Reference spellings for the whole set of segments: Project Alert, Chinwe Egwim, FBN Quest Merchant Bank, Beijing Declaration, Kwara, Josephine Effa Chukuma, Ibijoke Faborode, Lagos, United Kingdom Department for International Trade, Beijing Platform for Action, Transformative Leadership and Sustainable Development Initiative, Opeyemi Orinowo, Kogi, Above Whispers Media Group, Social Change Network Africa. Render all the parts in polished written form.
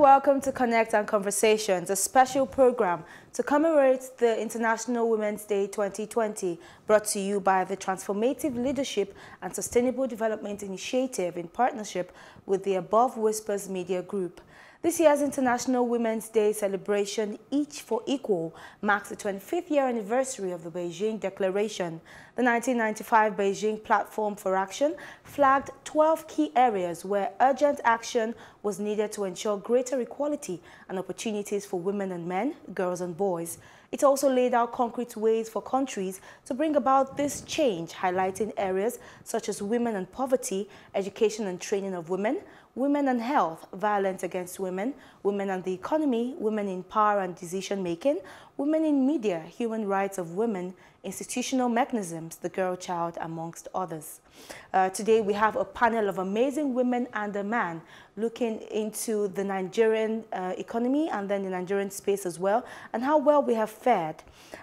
welcome to Connect and Conversations, a special program to commemorate the International Women's Day 2020, brought to you by the Transformative Leadership and Sustainable Development Initiative in partnership with the Above Whispers Media Group. This year's International Women's Day celebration, Each for Equal, marks the 25th year anniversary of the Beijing Declaration. The 1995 Beijing Platform for Action flagged 12 key areas where urgent action was needed to ensure greater equality and opportunities for women and men, girls and boys. It also laid out concrete ways for countries to bring about this change, highlighting areas such as women and poverty, education and training of women, women and health, violence against women, women and the economy, women in power and decision-making, women in media, human rights of women, institutional mechanisms, the girl child, amongst others. Today we have a panel of amazing women and a man looking into the Nigerian economy and then the Nigerian space as well, and how well we have fared.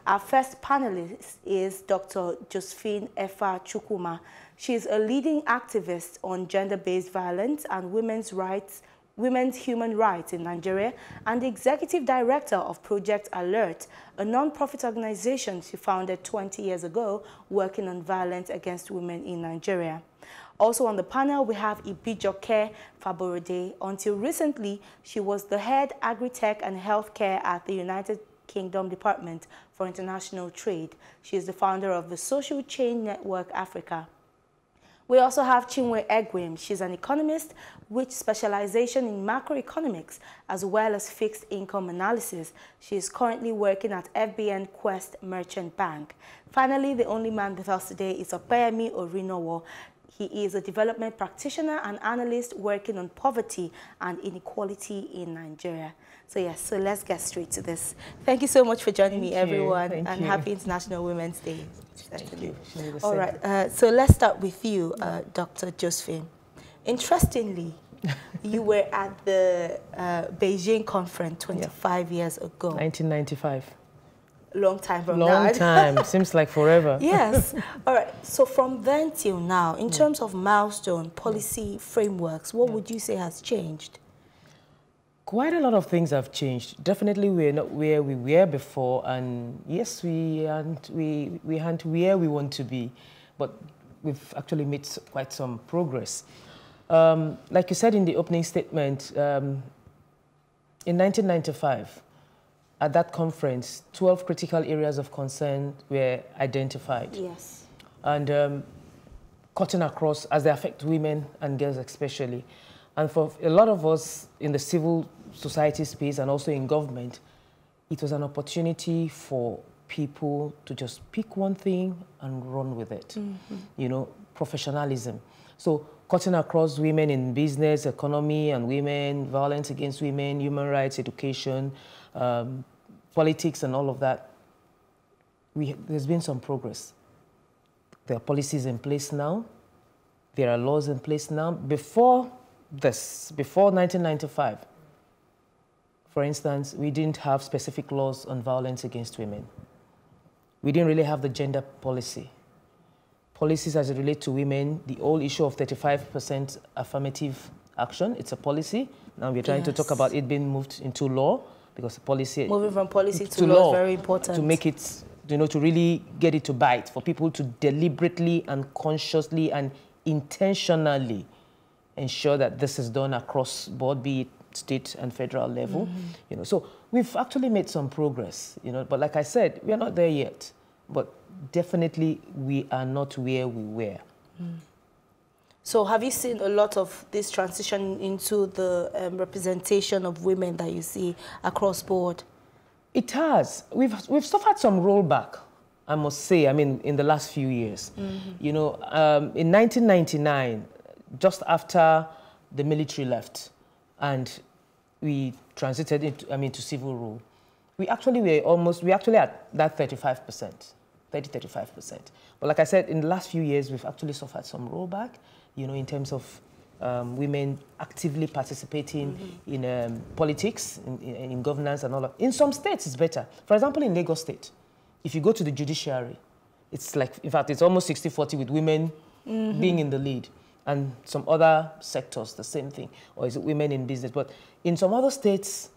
Our first panelist is Dr. Josephine Effa Chukuma. She is a leading activist on gender-based violence and women's rights, women's human rights in Nigeria, and the executive director of Project Alert, a non-profit organization she founded 20 years ago working on violence against women in Nigeria. Also on the panel, we have Ibijoke Faborode. Until recently, she was the head agri-tech and healthcare at the United Kingdom Department for International Trade. She is the founder of the Social Change Network Africa. We also have Chinwe Egwim. She's an economist with specialization in macroeconomics as well as fixed income analysis. She is currently working at FBN Quest Merchant Bank. Finally, the only man with us today is Opeyemi Orinowo. He is a development practitioner and analyst working on poverty and inequality in Nigeria. So yes, so let's get straight to this. Thank you so much for joining me, everyone, and happy International Women's Day. Thank you. All right, so let's start with you, Dr. Josephine. Interestingly, you were at the Beijing conference 25 years ago. 1995. Long time from now. Long time. Seems like forever. Yes. All right. So from then till now, in terms of milestone, policy, frameworks, what would you say has changed? Quite a lot of things have changed. Definitely, we're not where we were before, and yes, we aren't where we want to be, but we've actually made quite some progress. Like you said in the opening statement, in 1995. At that conference, 12 critical areas of concern were identified. Yes. And cutting across as they affect women and girls especially. And for a lot of us in the civil society space and also in government, it was an opportunity for people to just pick one thing and run with it. Mm-hmm. You know, professionalism. So cutting across women in business, economy, and women, violence against women, human rights, education, politics and all of that, there's been some progress. There are policies in place now. There are laws in place now. Before this, before 1995, for instance, we didn't have specific laws on violence against women. We didn't really have the gender policy. Policies as it relates to women, the old issue of 35% affirmative action, it's a policy. Now we're trying to talk about it being moved into law. Because the policy, moving from policy to law is very important. To make it, you know, to really get it to bite, for people to deliberately and consciously and intentionally ensure that this is done across board, be it state and federal level. Mm-hmm. You know, so we've actually made some progress, you know, but like I said, we are not there yet. But definitely we are not where we were. Mm. So have you seen a lot of this transition into the representation of women that you see across board? It has. We've suffered some rollback, I must say, I mean, in the last few years. Mm-hmm. You know, in 1999, just after the military left and we transited into, I mean, to civil rule, we actually were almost, we actually had that 35%, 30-35%. But like I said, in the last few years, we've actually suffered some rollback, you know, in terms of women actively participating in politics, in governance and all of. In some states, it's better. For example, in Lagos State, if you go to the judiciary, it's like, in fact, it's almost 60-40 with women being in the lead. and some other sectors, the same thing. Or is it women in business? But in some other states,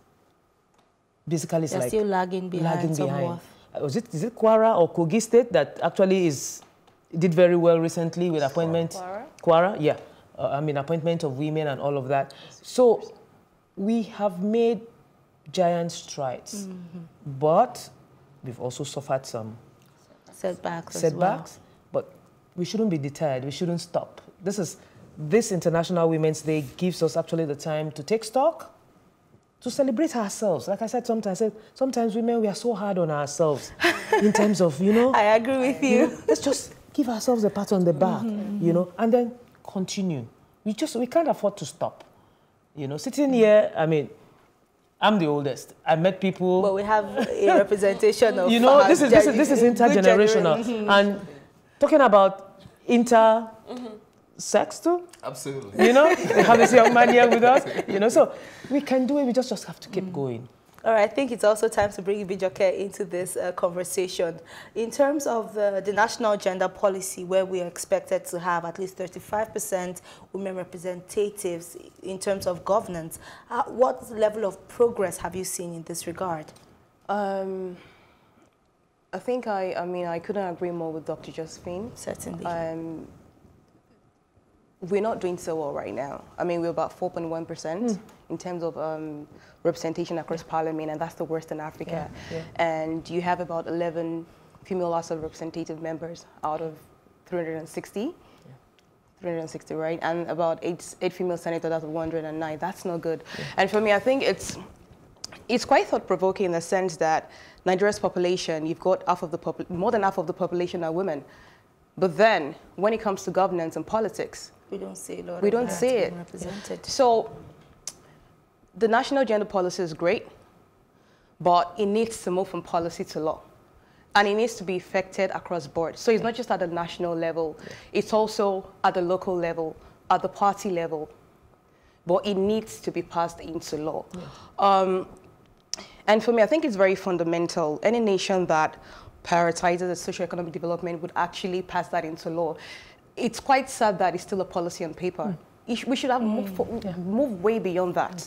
basically it's like... They're still lagging behind. Lagging behind. Is it Kwara or Kogi State that actually did very well recently with appointments? Kwara? Kwara, yeah. I mean, appointment of women and all of that. So we have made giant strides, mm-hmm. but we've also suffered some setbacks. But we shouldn't be deterred. We shouldn't stop. This International Women's Day gives us actually the time to take stock, to celebrate ourselves. Like I said, sometimes women, we are so hard on ourselves in terms of, you know. I agree with you. Let's just give ourselves a pat on the back, mm-hmm. you know, and then continue. We can't afford to stop. You know, sitting here, I mean, I'm the oldest. I met people. But we have a representation of, you know, this is intergenerational, mm-hmm. and talking about intersex too. Absolutely. You know, we have this young man here with us. You know, so we can do it. We just have to keep going. All right, I think it's also time to bring Ibijoke into this conversation. In terms of the national gender policy, where we are expected to have at least 35% women representatives in terms of governance, what level of progress have you seen in this regard? I think I couldn't agree more with Dr. Josephine. Certainly. We're not doing so well right now. I mean, we're about 4.1% in terms of representation across parliament, and that's the worst in Africa. Yeah, yeah. And you have about 11 female House of Representative members out of 360, 360, right? And about eight female senators out of 109. That's not good. Yeah. And for me, I think it's quite thought-provoking in the sense that Nigeria's population, you've got more than half of the population are women. But then, when it comes to governance and politics, we don't see a lot. We don't see it represented. So, the national gender policy is great, but it needs to move from policy to law, and it needs to be effected across board. So it's not just at the national level; it's also at the local level, at the party level. But it needs to be passed into law. Yeah. And for me, I think it's very fundamental. Any nation that prioritizes the socio-economic development would actually pass that into law. It's quite sad that it's still a policy on paper. We should have moved way beyond that.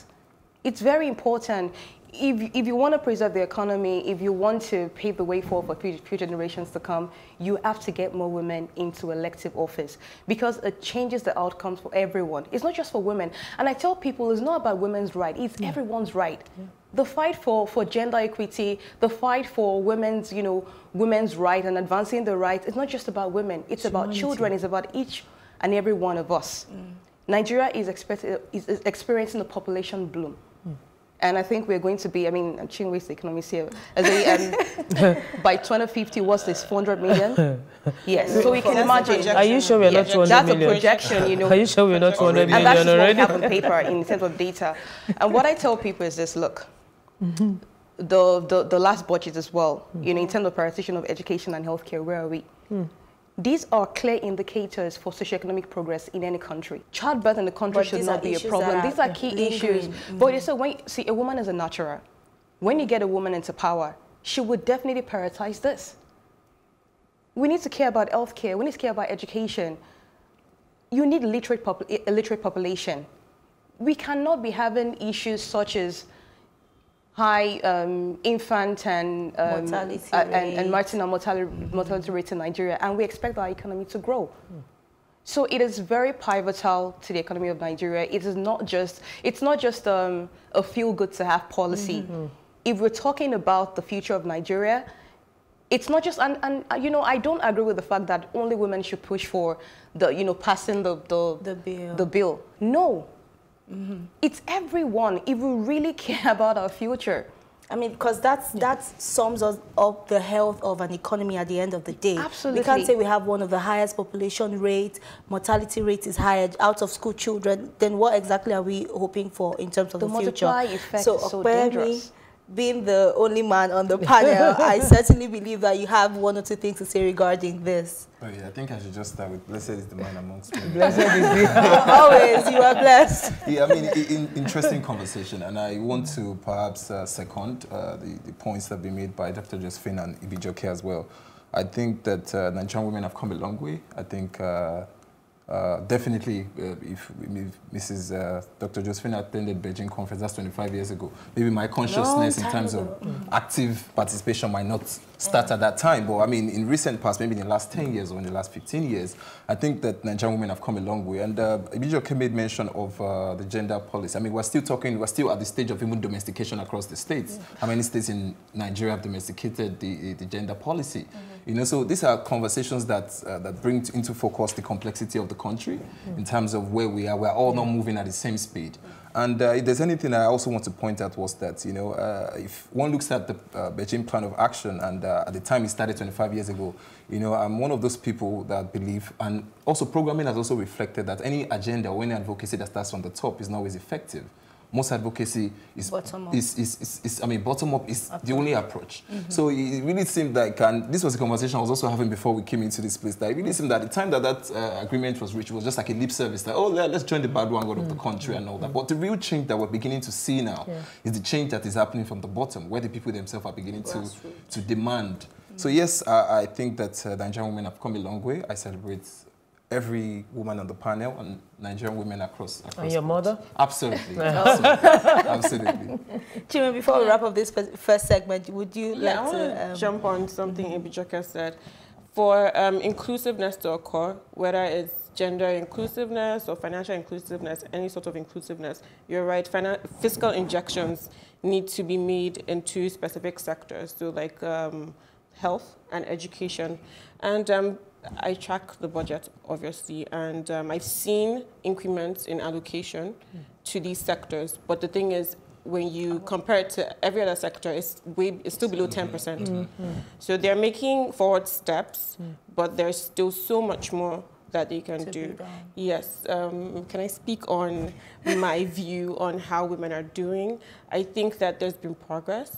It's very important. If you want to preserve the economy, if you want to pave the way for future generations to come, you have to get more women into elective office because it changes the outcomes for everyone. It's not just for women. And I tell people it's not about women's right, it's everyone's right. Yeah. The fight for gender equity, the fight for women's, you know, women's rights and advancing the rights, it's not just about women, it's about children, it's about each and every one of us. Nigeria is experiencing a population bloom. And I think we're going to be, I mean, Chinwe's economics here. By 2050, what's this, 400 million? Yes, so we can imagine. Are you sure we're not 200 million? That's a projection, you know. Are you sure we're not 200 million already? And that's what we have on paper in terms of data. And what I tell people is this, look, the last budget as well, you know, in terms of prioritization of education and healthcare, where are we? These are clear indicators for socioeconomic progress in any country. Childbirth in the country should not be a problem. These are key issues. But so when see, a woman is a nurturer. When you get a woman into power, she would definitely prioritize this. We need to care about healthcare. We need to care about education. You need a literate population. We cannot be having issues such as high infant and maternal mortality rate in Nigeria, and we expect our economy to grow. So it is very pivotal to the economy of Nigeria. It is not just a feel good to have policy. If we're talking about the future of Nigeria, it's not just you know, I don't agree with the fact that only women should push for the, you know, passing the bill. No. It's everyone, if we really care about our future. I mean, because that sums us up the health of an economy at the end of the day. Absolutely. We can't say we have one of the highest population rates, mortality rate is higher, out-of-school children, then what exactly are we hoping for in terms of the future? The multiplier effect is so dangerous. Being the only man on the panel, I certainly believe that you have one or two things to say regarding this. Oh yeah, I think I should just start with blessed is the man amongst men. Blessed is the man. Always, you are blessed. Yeah, I mean, interesting conversation, and I want to perhaps second the points that have been made by Dr. Josephine and Ibijoke as well. I think that Nigerian women have come a long way. I think Definitely, if Mrs. Dr. Josephine attended Beijing conference, that's 25 years ago, maybe my consciousness in terms of active participation might not start at that time. But I mean, in recent past, maybe in the last 10 years or in the last 15 years, I think that Nigerian women have come a long way. And Ibijoke made mention of the gender policy. I mean, we're still at the stage of even domestication across the states. Yeah. How many states in Nigeria have domesticated the gender policy? You know, so these are conversations that, that bring into focus the complexity of the country in terms of where we are. We're all not moving at the same speed. And if there's anything I also want to point out was that, you know, if one looks at the Beijing Plan of Action, and at the time it started 25 years ago, you know, I'm one of those people that believe, and also programming has also reflected that any agenda or any advocacy that starts from the top is not always effective. Most advocacy is bottom up. I mean, bottom up is the only approach. So it really seemed like, and this was a conversation I was also having before we came into this place, that it really seemed that the time that agreement was reached, it was just like a lip service, that, oh, let's join the bandwagon of the country and all that. But the real change that we're beginning to see now is the change that is happening from the bottom, where the people themselves are beginning to demand. So yes, I think that Nigerian women have come a long way. I celebrate every woman on the panel and Nigerian women across. And your mother? Absolutely. Absolutely. Chinwe, before we wrap up this first segment, would you like to jump on something Ibijoke said? For inclusiveness to occur, whether it's gender inclusiveness or financial inclusiveness, any sort of inclusiveness, you're right, fiscal injections need to be made into specific sectors, so like health and education. And I track the budget, obviously, and I've seen increments in allocation to these sectors. But the thing is, when you compare it to every other sector, it's still below 10%. So they're making forward steps, but there's still so much more that they can do. Yes. Can I speak on my view on how women are doing? I think that there's been progress.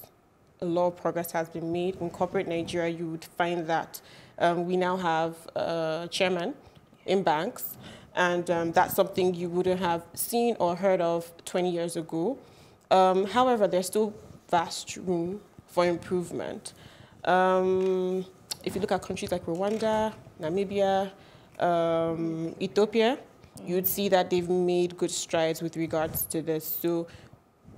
A lot of progress has been made. In corporate Nigeria, you would find that we now have chairmen in banks, and that's something you wouldn't have seen or heard of 20 years ago. However, there's still vast room for improvement. If you look at countries like Rwanda, Namibia, Ethiopia, you'd see that they've made good strides with regards to this. So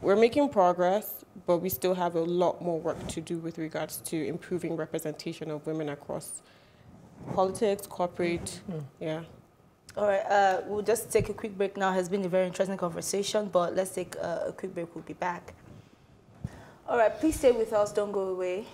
we're making progress, but we still have a lot more work to do with regards to improving representation of women across politics, corporate, All right, we'll just take a quick break now. It has been a very interesting conversation, but let's take a quick break. We'll be back. All right, please stay with us. Don't go away.